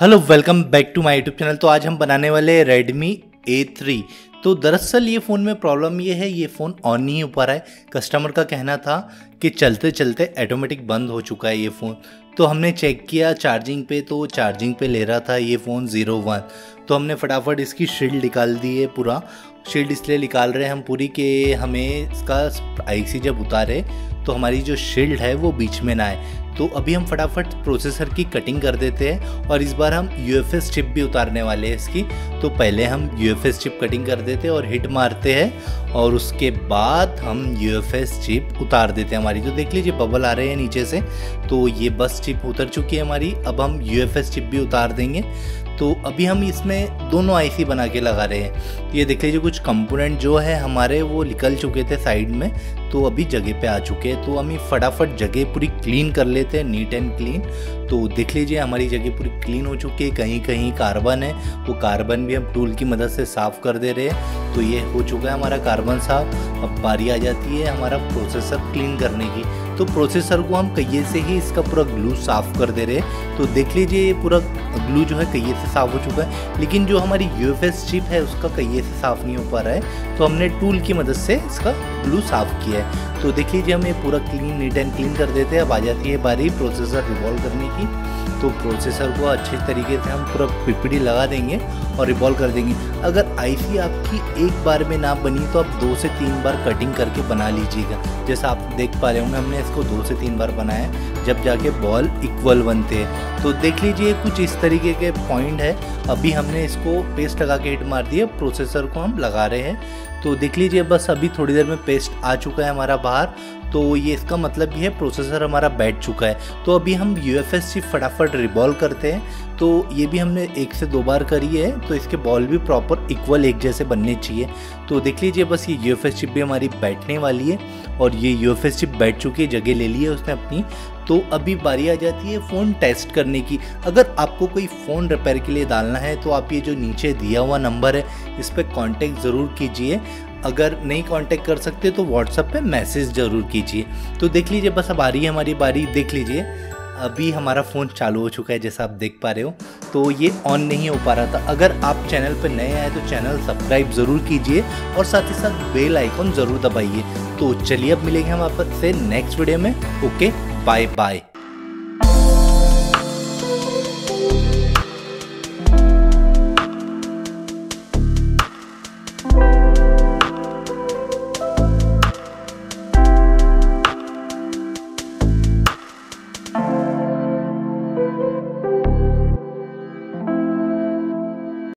Hello welcome back to my YouTube channel. तो आज हम बनाने वाले हैं रेडमी A3। तो दरअसल ये फ़ोन में प्रॉब्लम ये है, ये फ़ोन ऑन नहीं हो पा रहा है। कस्टमर का कहना था कि चलते चलते ऑटोमेटिक बंद हो चुका है ये फ़ोन। तो हमने चेक किया चार्जिंग पे, तो चार्जिंग पे ले रहा था ये फ़ोन 0.1। तो हमने फटाफट इसकी शील्ड निकाल दी है, पूरा शील्ड इसलिए निकाल रहे हैं हम पूरी कि हमें इसका IC जब उतारे तो हमारी जो शील्ड है वो बीच में ना आए। तो अभी हम फटाफट प्रोसेसर की कटिंग कर देते हैं और इस बार हम UFS चिप भी उतारने वाले हैं इसकी। तो पहले हम UFS चिप कटिंग कर देते हैं और हिट मारते हैं और उसके बाद हम UFS चिप उतार देते हैं हमारी। तो देख लीजिए बबल आ रहे हैं नीचे से। तो ये बस चिप उतर चुकी है हमारी, अब हम UFS चिप भी उतार देंगे। तो अभी हम इसमें दोनों IC बना के लगा रहे हैं। ये देख लीजिए कुछ कंपोनेंट जो है हमारे वो निकल चुके थे साइड में, तो अभी जगह पे आ चुके हैं। तो हम ये फटाफट जगह पूरी क्लीन कर लेते हैं, नीट एंड क्लीन। तो देख लीजिए हमारी जगह पूरी क्लीन हो चुकी है। कहीं कहीं कार्बन है, वो कार्बन भी हम टूल की मदद से साफ़ कर दे रहे हैं। तो ये हो चुका है हमारा कार्बन साफ। अब बारी आ जाती है हमारा प्रोसेसर क्लीन करने की। तो प्रोसेसर को हम कहिए से ही इसका पूरा ग्लू साफ़ कर दे रहे हैं। तो देख लीजिए ये पूरा ग्लू जो है कहिए से साफ़ हो चुका है, लेकिन जो हमारी UFS चिप है उसका कहिए से साफ़ नहीं हो पा रहा है। तो हमने टूल की मदद से इसका ग्लू साफ़ किया है। तो देख लीजिए हम ये पूरा क्लीन नीट एंड क्लीन कर देते हैं। अब आ जाती है बारी प्रोसेसर रिवॉल्व करने की। तो प्रोसेसर को अच्छे तरीके से हम पूरा PPD लगा देंगे और रिवॉल्व कर देंगे। अगर IC आपकी एक बार में ना बनी तो आप 2 से 3 बार कटिंग करके बना लीजिएगा। जैसा आप देख पा रहे होंगे हमने इसको 2 से 3 बार बनाया है, जब जाके बॉल इक्वल बनते हैं। तो देख लीजिए कुछ इस तरीके के पॉइंट है। अभी हमने इसको पेस्ट लगा के हिट मार दिया, प्रोसेसर को हम लगा रहे हैं। तो देख लीजिए बस अभी थोड़ी देर में पेस्ट आ चुका है हमारा बाहर। तो ये इसका मतलब ये है प्रोसेसर हमारा बैठ चुका है। तो अभी हम UFS चिप फटाफट रिवॉल्व करते हैं। तो ये भी हमने 1 से 2 बार करी है। तो इसके बॉल भी प्रॉपर इक्वल एक जैसे बनने चाहिए। तो देख लीजिए बस ये UFS चिप भी हमारी बैठने वाली है और ये UFS चिप बैठ चुकी है, जगह ले ली है उसने अपनी। तो अभी बारी आ जाती है फ़ोन टेस्ट करने की। अगर आपको कोई फ़ोन रिपेयर के लिए डालना है तो आप ये जो नीचे दिया हुआ नंबर है इस पर कॉन्टैक्ट ज़रूर कीजिए। अगर नहीं कांटेक्ट कर सकते तो व्हाट्सएप पे मैसेज ज़रूर कीजिए। तो देख लीजिए बस अब आ रही है हमारी बारी। देख लीजिए अभी हमारा फ़ोन चालू हो चुका है, जैसा आप देख पा रहे हो। तो ये ऑन नहीं हो पा रहा था। अगर आप चैनल पर नए आए तो चैनल सब्सक्राइब ज़रूर कीजिए और साथ ही साथ बेल आइकॉन ज़रूर दबाइए। तो चलिए अब मिलेंगे हम आपसे नेक्स्ट वीडियो में। Okay bye bye.